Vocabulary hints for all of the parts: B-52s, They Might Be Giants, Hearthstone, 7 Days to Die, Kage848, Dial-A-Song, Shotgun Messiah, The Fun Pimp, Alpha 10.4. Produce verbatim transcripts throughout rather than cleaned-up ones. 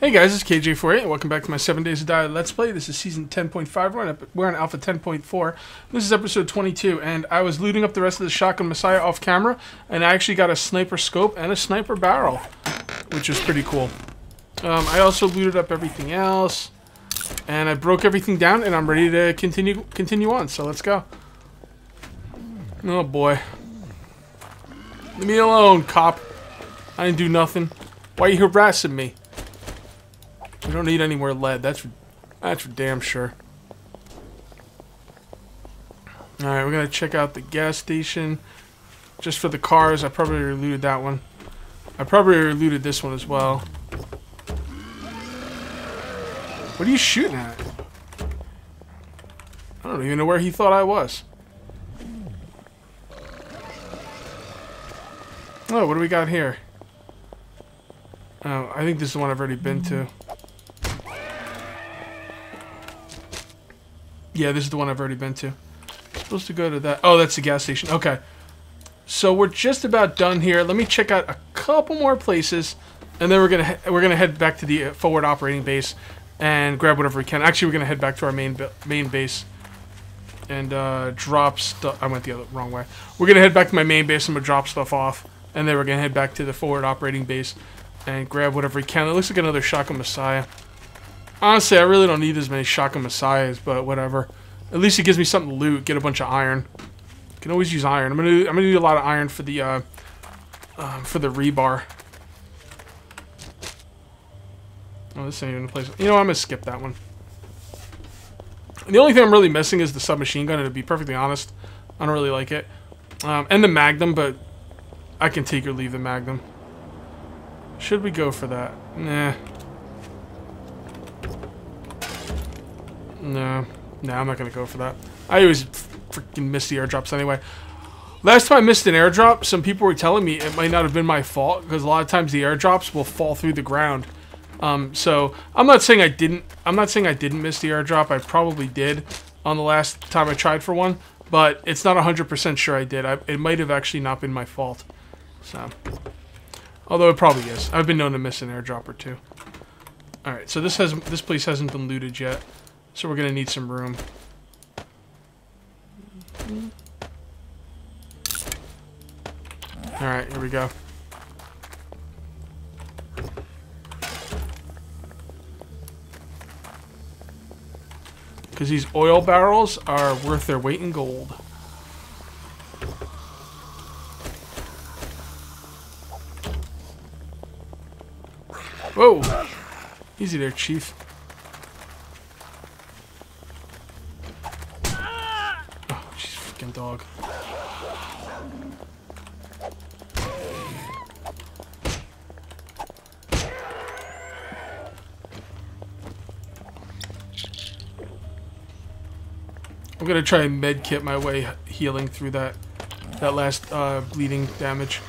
Hey guys, it's K J forty-eight, and welcome back to my seven days to die Let's Play. This is Season ten point five, we're on, we're on Alpha ten point four. This is Episode twenty-two, and I was looting up the rest of the Shotgun Messiah off camera, and I actually got a sniper scope and a sniper barrel, which is pretty cool. Um, I also looted up everything else, and I broke everything down, and I'm ready to continue, continue on, so let's go. Oh boy. Leave me alone, cop. I didn't do nothing. Why are you harassing me? We don't need any more lead. That's for, that's for damn sure. Alright, we're going to check out the gas station. Just for the cars, I probably looted that one. I probably looted this one as well. What are you shooting at? I don't even know where he thought I was. Oh, what do we got here? Oh, I think this is the one I've already been to. Yeah, this is the one I've already been to. I'm supposed to go to that. Oh, that's the gas station. Okay. So we're just about done here. Let me check out a couple more places, and then we're gonna we're gonna head back to the forward operating base and grab whatever we can. Actually, we're gonna head back to our main main base and uh, drop stuff. I went the other wrong way. We're gonna head back to my main base and we'll drop stuff off, and then we're gonna head back to the forward operating base and grab whatever we can. It looks like another Shotgun Messiah. Honestly, I really don't need as many Shotgun Messiahs, but whatever. At least it gives me something to loot. Get a bunch of iron. Can always use iron. I'm gonna I'm gonna need a lot of iron for the uh, uh, for the rebar. Oh, this ain't even a place. You know, I'm gonna skip that one. And the only thing I'm really missing is the submachine gun. And to be perfectly honest, I don't really like it. Um, and the Magnum, but I can take or leave the Magnum. Should we go for that? Nah. No. No, I'm not going to go for that. I always freaking miss the airdrops anyway. Last time I missed an airdrop, some people were telling me it might not have been my fault, because a lot of times the airdrops will fall through the ground. Um, so, I'm not saying I didn't. I'm not saying I didn't miss the airdrop. I probably did on the last time I tried for one, but it's not one hundred percent sure I did. I, it might have actually not been my fault. So... although it probably is. I've been known to miss an airdrop or two. Alright, so this has this place hasn't been looted yet. So we're going to need some room. Alright, here we go. Because these oil barrels are worth their weight in gold. Whoa! Easy there, Chief. Oh, she's a freaking dog. I'm gonna try and medkit my way healing through that that last uh, bleeding damage.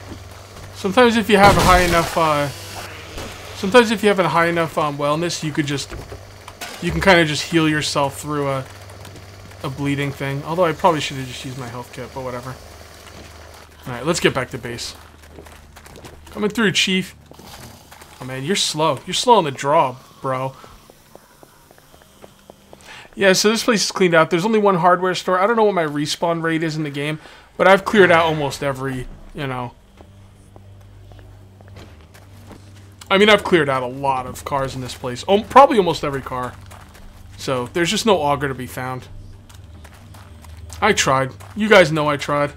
Sometimes if you have a high enough. Uh, Sometimes if you have a high enough um, wellness, you could just, you can kind of just heal yourself through a, a bleeding thing. Although I probably should have just used my health kit, but whatever. Alright, let's get back to base. Coming through, Chief. Oh man, you're slow. You're slow on the draw, bro. Yeah, so this place is cleaned out. There's only one hardware store. I don't know what my respawn rate is in the game, but I've cleared out almost every, you know... I mean, I've cleared out a lot of cars in this place. Oh, probably almost every car. So, there's just no auger to be found. I tried. You guys know I tried.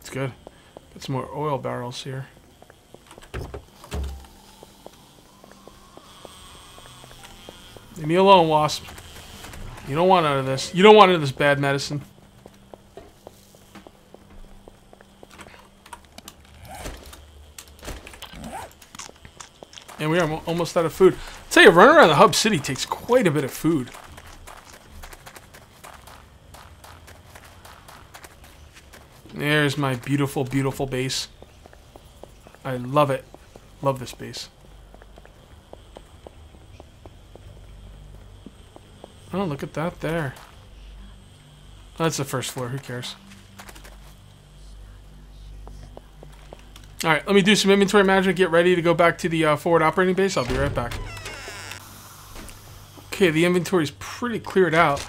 It's good. Got some more oil barrels here. Leave me alone, Wasp. You don't want out of this. You don't want out of this bad medicine. And we are almost out of food. I'll tell you, running around the hub city takes quite a bit of food. There's my beautiful, beautiful base. I love it. Love this base. Oh, look at that there. Oh, that's the first floor. Who cares? Alright, let me do some inventory management, get ready to go back to the uh, forward operating base. I'll be right back. Okay, the inventory's pretty cleared out.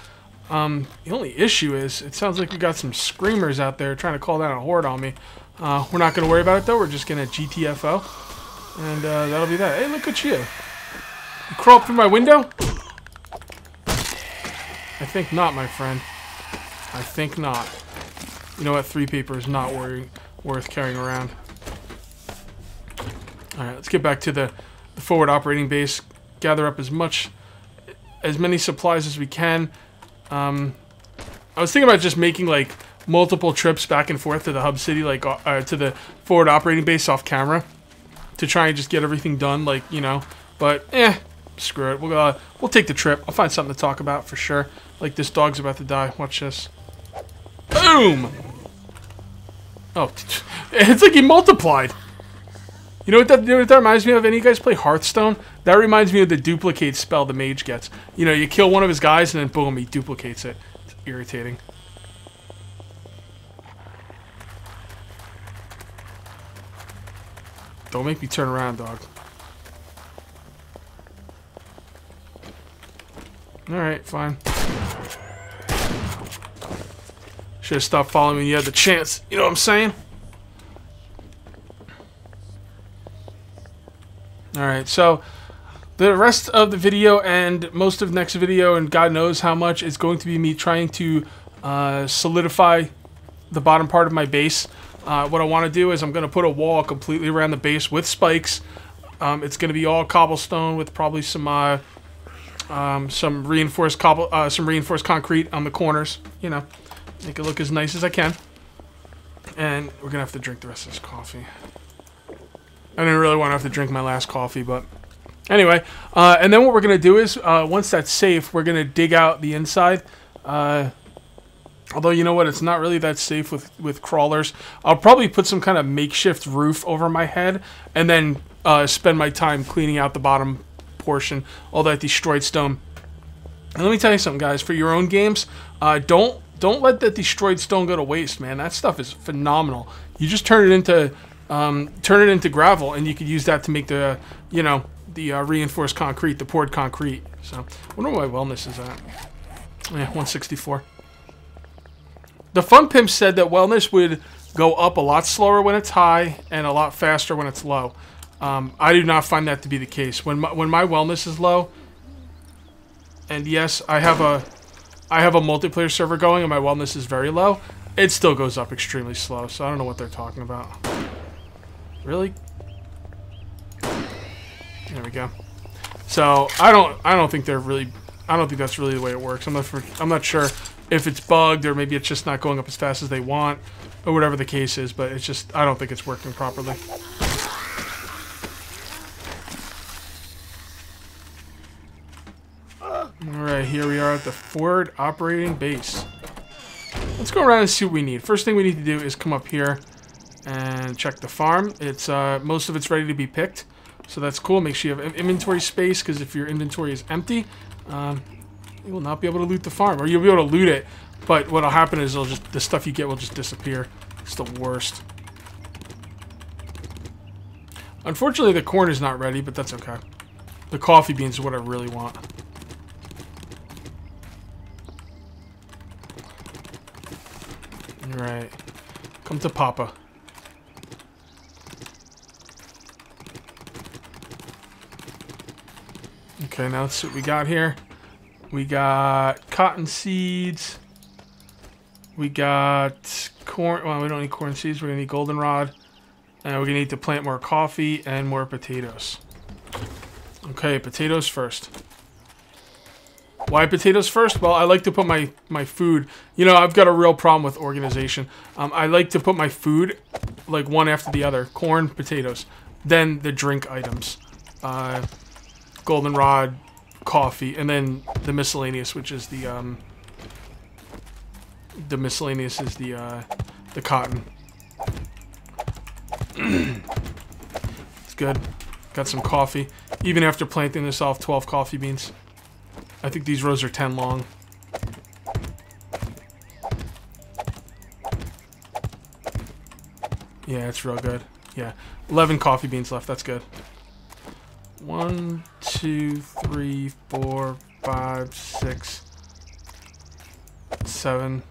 Um, the only issue is, it sounds like we got some screamers out there trying to call down a horde on me. Uh, we're not going to worry about it, though. We're just going to G T F O. And uh, that'll be that. Hey, look at you. You crawl up through my window? I think not, my friend. I think not. You know what? Three paper is not worry worth carrying around. Alright, let's get back to the, the forward operating base. Gather up as much, as many supplies as we can. Um, I was thinking about just making, like, multiple trips back and forth to the hub city, like, uh, to the forward operating base off camera. To try and just get everything done, like, you know. But, eh, screw it. We'll, uh, we'll take the trip. I'll find something to talk about for sure. Like, this dog's about to die. Watch this. Boom! Oh, it's like he multiplied. You know what that, you know what that reminds me of? Any of you guys play Hearthstone? That reminds me of the duplicate spell the mage gets. You know, you kill one of his guys and then boom, he duplicates it. It's irritating. Don't make me turn around, dog. Alright, fine. Should have stopped following me when you had the chance. You know what I'm saying? Alright, so the rest of the video and most of next video and God knows how much is going to be me trying to uh, solidify the bottom part of my base. Uh, what I want to do is I'm going to put a wall completely around the base with spikes. Um, it's going to be all cobblestone with probably some uh, um, some reinforced cobble, uh, some reinforced concrete on the corners. You know, make it look as nice as I can. And we're going to have to drink the rest of this coffee. I didn't really want to have to drink my last coffee, but anyway. Uh, and then what we're going to do is, uh, once that's safe, we're going to dig out the inside. Uh, although, you know what? It's not really that safe with, with crawlers. I'll probably put some kind of makeshift roof over my head and then uh, spend my time cleaning out the bottom portion, all that destroyed stone. And let me tell you something, guys. For your own games, uh, don't, don't let that destroyed stone go to waste, man. That stuff is phenomenal. You just turn it into... Um, turn it into gravel, and you could use that to make the, you know, the uh, reinforced concrete, the poured concrete. So, I wonder where my wellness is at. Yeah, one sixty-four. The Fun Pimp said that wellness would go up a lot slower when it's high and a lot faster when it's low. Um, I do not find that to be the case. When my, when my wellness is low, and yes, I have a, I have a multiplayer server going, and my wellness is very low, it still goes up extremely slow. So I don't know what they're talking about. Really? There we go. So I don't, I don't think they're really, I don't think that's really the way it works. I'm not, for, I'm not sure if it's bugged or maybe it's just not going up as fast as they want, or whatever the case is. But it's just, I don't think it's working properly. All right, here we are at the forward operating base. Let's go around and see what we need. First thing we need to do is come up here and check the farm. It's uh, most of it's ready to be picked, so that's cool. Make sure you have inventory space, because if your inventory is empty, um, you will not be able to loot the farm, or you'll be able to loot it, but what'll happen is it'll just, the stuff you get will just disappear. It's the worst. Unfortunately, the corn is not ready, but that's okay. The coffee beans is what I really want. All right, come to Papa. Okay, now let's see what we got here. We got cotton seeds. We got corn. Well, we don't need corn seeds. We're going to need goldenrod. And we're going to need to plant more coffee and more potatoes. Okay, potatoes first. Why potatoes first? Well, I like to put my, my food... You know, I've got a real problem with organization. Um, I like to put my food, like, one after the other. Corn, potatoes. Then the drink items. Uh... Goldenrod, coffee, and then the miscellaneous, which is the um, the miscellaneous is the uh, the cotton. It's good. Got some coffee. Even after planting this off, twelve coffee beans. I think these rows are ten long. Yeah, it's real good. Yeah, eleven coffee beans left. That's good. One, two, three, four, five, six, seven,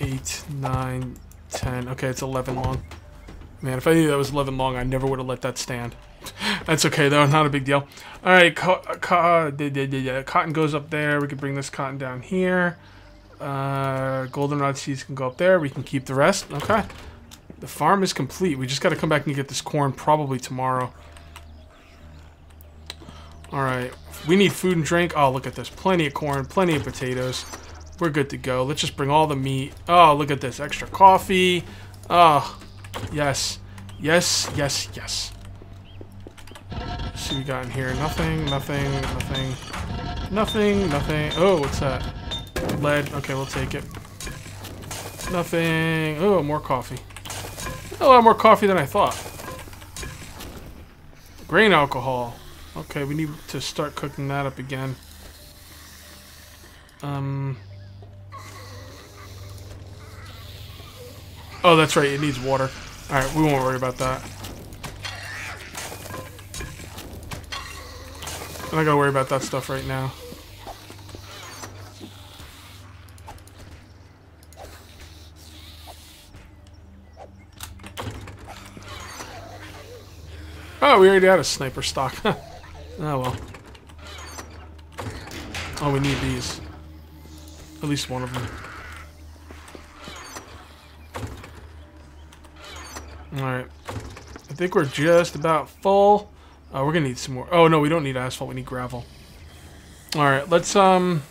eight, nine, ten. Okay, it's eleven long. Man, if I knew that was eleven long, I never would have let that stand. That's okay, though. Not a big deal. All right, co co cotton goes up there. We can bring this cotton down here. Uh, goldenrod seeds can go up there. We can keep the rest. Okay. The farm is complete. We just got to come back and get this corn probably tomorrow. All right. We need food and drink. Oh, look at this. Plenty of corn. Plenty of potatoes. We're good to go. Let's just bring all the meat. Oh, look at this. Extra coffee. Oh, yes. Yes, yes, yes. Let's see what we got in here. Nothing, nothing, nothing. Nothing, nothing. Oh, what's that? Lead. Okay, we'll take it. Nothing. Oh, more coffee. A lot more coffee than I thought. Grain alcohol. Okay, we need to start cooking that up again. Um. Oh, that's right. It needs water. Alright, we won't worry about that. I'm not gonna worry about that stuff right now. Oh, we already had a sniper stock. Oh, well. Oh, we need these. At least one of them. Alright. I think we're just about full. Uh, we're gonna need some more. Oh, no, we don't need asphalt. We need gravel. Alright, let's, um...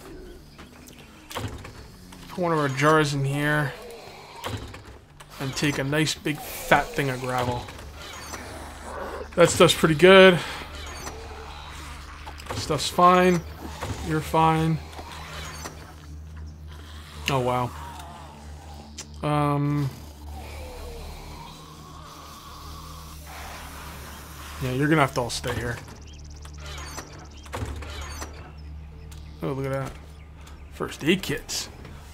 put one of our jars in here. And take a nice, big, fat thing of gravel. That stuff's pretty good. Stuff's fine. You're fine. Oh, wow. Um. Yeah, you're gonna have to all stay here. Oh, look at that. First aid kits.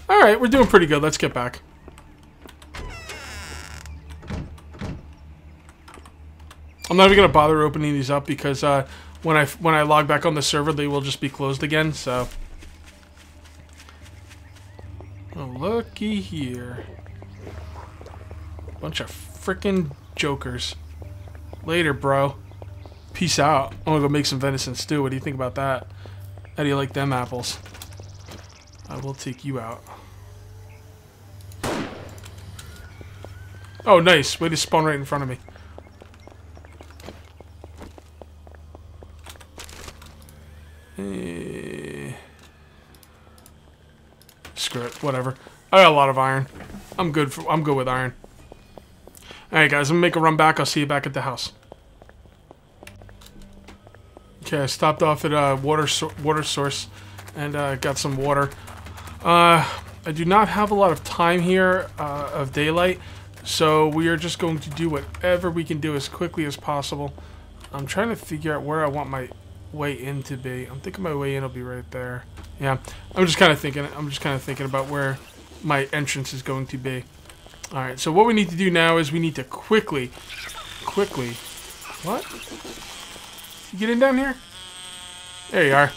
Alright, we're doing pretty good. Let's get back. I'm not even gonna bother opening these up because uh, when I when I log back on the server, they will just be closed again. So, well, looky here, bunch of frickin' jokers. Later, bro. Peace out. I'm gonna go make some venison stew. What do you think about that? How do you like them apples? I will take you out. Oh, nice. Way to spawn right in front of me. Screw it, whatever. I got a lot of iron. I'm good for I'm good with iron. Alright guys, I'm gonna make a run back. I'll see you back at the house. Okay, I stopped off at a water so water source and uh, got some water. Uh, I do not have a lot of time here uh, of daylight, so we are just going to do whatever we can do as quickly as possible. I'm trying to figure out where I want my way in to be. I'm thinking my way in will be right there. Yeah, I'm just kind of thinking I'm just kind of thinking about where my entrance is going to be. All right, so what we need to do now is we need to quickly quickly what? You get in down here? There you are.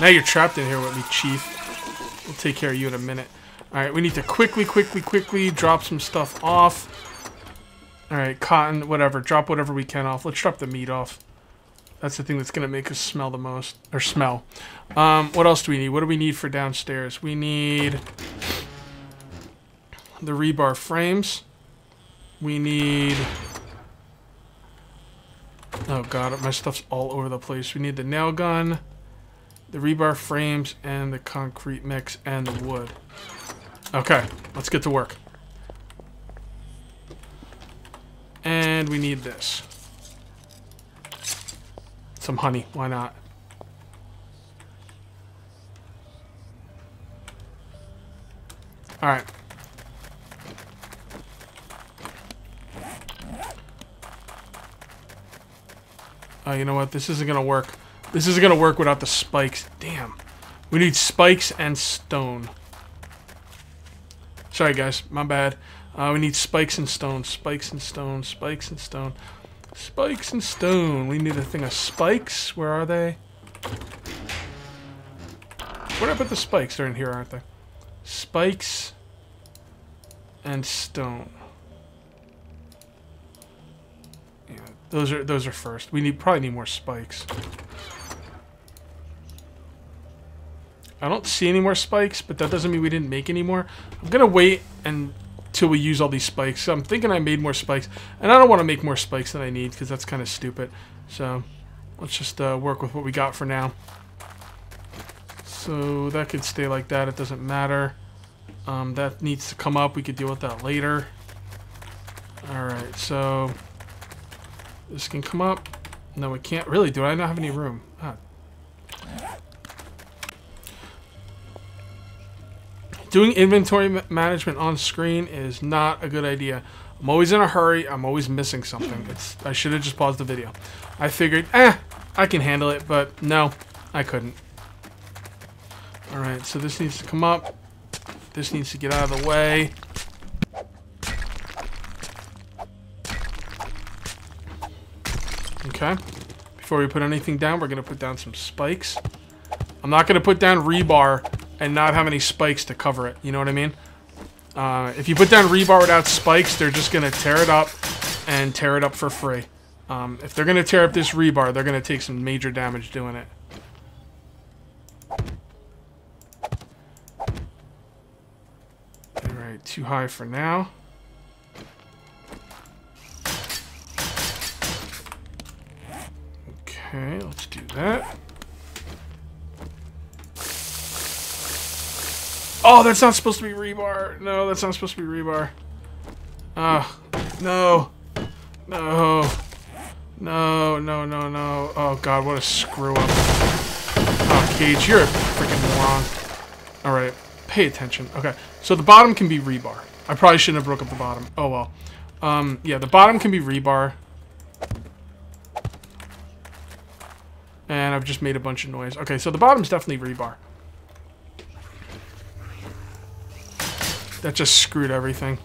Now you're trapped in here with me, chief. We'll take care of you in a minute. All right, we need to quickly quickly quickly drop some stuff off. All right, cotton, whatever. Drop whatever we can off. Let's drop the meat off. That's the thing that's going to make us smell the most. Or smell. Um, what else do we need? What do we need for downstairs? We need the rebar frames. We need... oh god, my stuff's all over the place. We need the nail gun, the rebar frames, and the concrete mix, and the wood. Okay, let's get to work. And we need this. Some honey, why not? All right. Oh, you know what? This isn't gonna work. This isn't gonna work without the spikes. Damn. We need spikes and stone. Sorry, guys. My bad. Uh, we need spikes and stone. Spikes and stone. Spikes and stone. Spikes and stone. We need a thing of spikes. Where are they? Where did I put the spikes? They're in here, aren't they? Spikes and stone. Yeah, those are those are first. We need probably need more spikes. I don't see any more spikes, but that doesn't mean we didn't make any more. I'm gonna wait until we use all these spikes. So I'm thinking I made more spikes, and I don't want to make more spikes than I need because that's kind of stupid. So let's just uh, work with what we got for now. So that could stay like that. It doesn't matter. Um, that needs to come up. We could deal with that later. Alright, so this can come up. No, it can't. Really, do I not have any room? Ah. Doing inventory management on screen is not a good idea. I'm always in a hurry. I'm always missing something. It's, I should have just paused the video. I figured, eh, I can handle it, but no, I couldn't. Alright, so this needs to come up. This needs to get out of the way. Okay. Before we put anything down, we're going to put down some spikes. I'm not going to put down rebar and not have any spikes to cover it. You know what I mean? Uh, if you put down rebar without spikes, they're just going to tear it up and tear it up for free. Um, if they're going to tear up this rebar, they're going to take some major damage doing it. Too high for now. Okay, let's do that. Oh, that's not supposed to be rebar. No, that's not supposed to be rebar. Ah, uh, no. No. No, no, no, no. Oh, God, what a screw-up. Oh, Cage, you're a freaking moron. All right. Pay attention. Okay, so the bottom can be rebar. I probably shouldn't have broke up the bottom. Oh well. Um, yeah, the bottom can be rebar. And I've just made a bunch of noise. Okay, so the bottom's definitely rebar. That just screwed everything.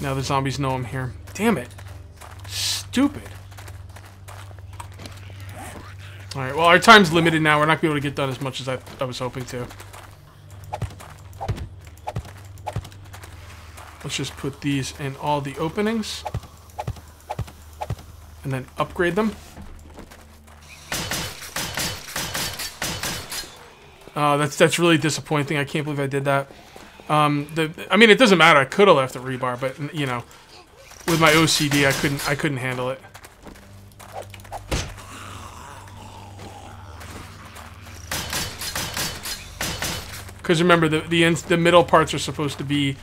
Now the zombies know I'm here. Damn it. Stupid. Alright, well, our time's limited now. We're not going to be able to get done as much as I, I was hoping to. Let's just put these in all the openings. And then upgrade them. Uh, that's that's really disappointing. I can't believe I did that. Um, the, I mean, it doesn't matter. I could have left the rebar, but, you know, with my O C D, I couldn't, I couldn't handle it. Because remember, the the, ends, the middle parts are supposed to be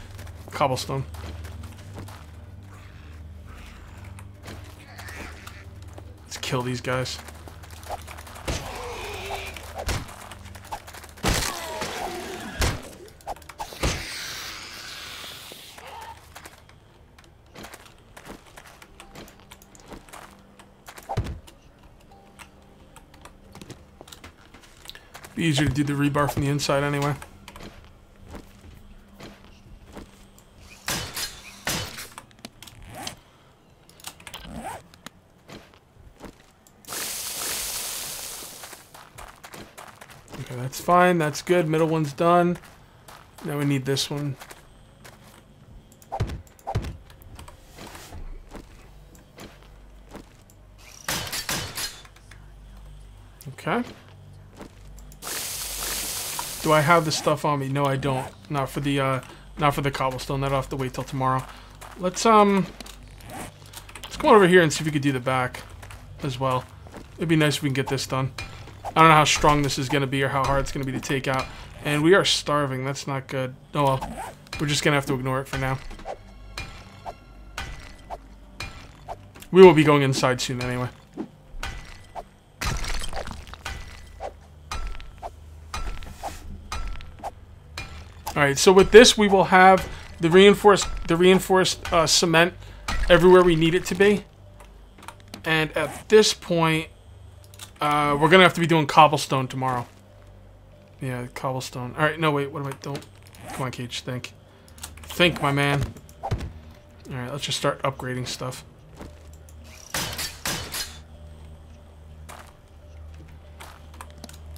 cobblestone. Let's kill these guys. Be easier to do the rebar from the inside anyway. Fine, that's good. Middle one's done. Now we need this one. Okay. Do I have the stuff on me? No, I don't. Not for the uh, not for the cobblestone. That'll have to wait till tomorrow. Let's um, let's come over here and see if we could do the back as well. It'd be nice if we can get this done. I don't know how strong this is going to be or how hard it's going to be to take out. And we are starving. That's not good. Oh, well. We're just going to have to ignore it for now. We will be going inside soon anyway. Alright, so with this we will have the reinforced, the reinforced uh, cement everywhere we need it to be. And at this point, uh, we're gonna have to be doing cobblestone tomorrow. Yeah, cobblestone. All right, no, wait, what am I, don't, come on, Cage, think. Think, my man. All right, let's just start upgrading stuff.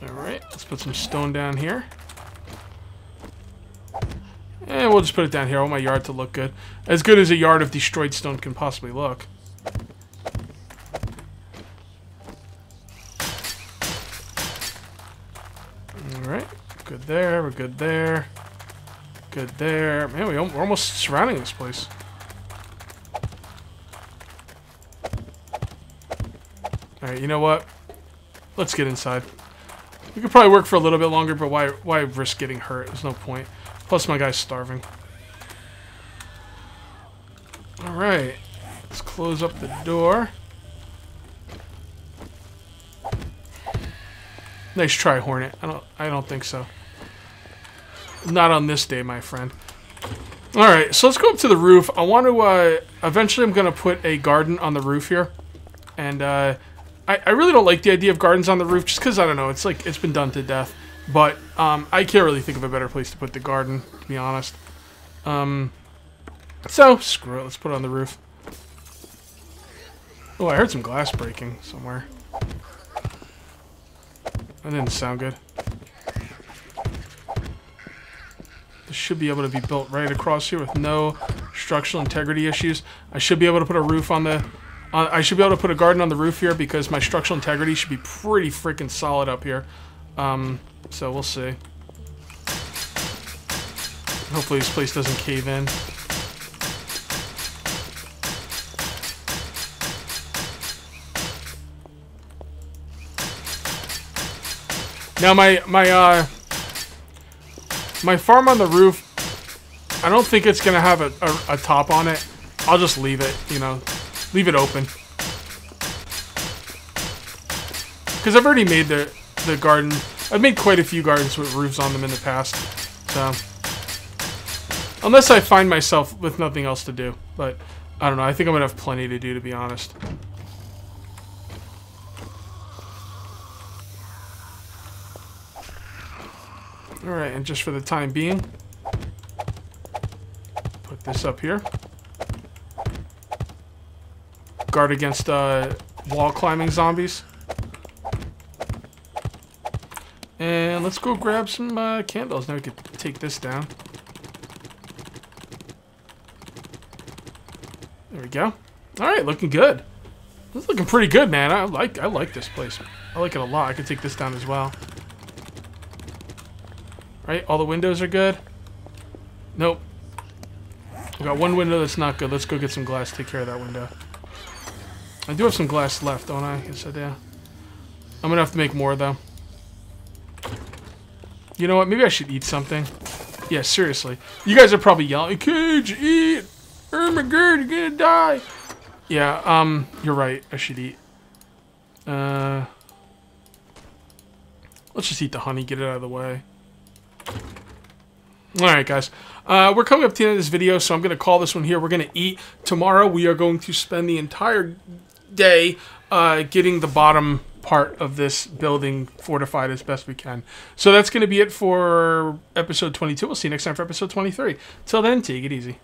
All right, let's put some stone down here. And we'll just put it down here. I want my yard to look good. As good as a yard of destroyed stone can possibly look. Alright. Good there. We're good there. Good there. Man, we, we're almost surrounding this place. Alright, you know what? Let's get inside. We could probably work for a little bit longer, but why, why risk getting hurt? There's no point. Plus, my guy's starving. Alright. Let's close up the door. Nice try, Hornet. I don't, I don't think so. Not on this day, my friend. Alright, so let's go up to the roof. I want to, uh... Eventually, I'm going to put a garden on the roof here. And, uh... I, I really don't like the idea of gardens on the roof, just because, I don't know, it's like, it's been done to death. But, um, I can't really think of a better place to put the garden, to be honest. Um, so, screw it, let's put it on the roof. Oh, I heard some glass breaking somewhere. That didn't sound good. This should be able to be built right across here with no structural integrity issues. I should be able to put a roof on the... Uh, I should be able to put a garden on the roof here because my structural integrity should be pretty freaking solid up here. Um... So we'll see. Hopefully this place doesn't cave in. Now my my uh my farm on the roof, I don't think it's gonna have a, a, a top on it. I'll just leave it, you know, leave it open. Because I've already made the the garden. I've made quite a few gardens with roofs on them in the past, so... Unless I find myself with nothing else to do, but... I don't know, I think I'm gonna have plenty to do, to be honest. Alright, and just for the time being... Put this up here. Guard against, uh, wall-climbing zombies. And let's go grab some uh, candles. Now we could take this down. There we go. All right, looking good. This is looking pretty good, man. I like I like this place. I like it a lot. I could take this down as well. Right, all the windows are good. Nope. We got one window that's not good. Let's go get some glass. Take care of that window. I do have some glass left, don't I? Yes, I do. I'm gonna have to make more though. You know what? Maybe I should eat something. Yeah, seriously. You guys are probably yelling, Cage, eat! Oh my god, you're gonna die! Yeah, um, you're right. I should eat. Uh, let's just eat the honey, get it out of the way. Alright, guys. Uh, we're coming up to the end of this video, so I'm gonna call this one here. We're gonna eat. Tomorrow, we are going to spend the entire day uh, getting the bottom... part of this building fortified as best we can. So that's going to be it for episode twenty-two. We'll see you next time for episode twenty-three. Till then, take it easy.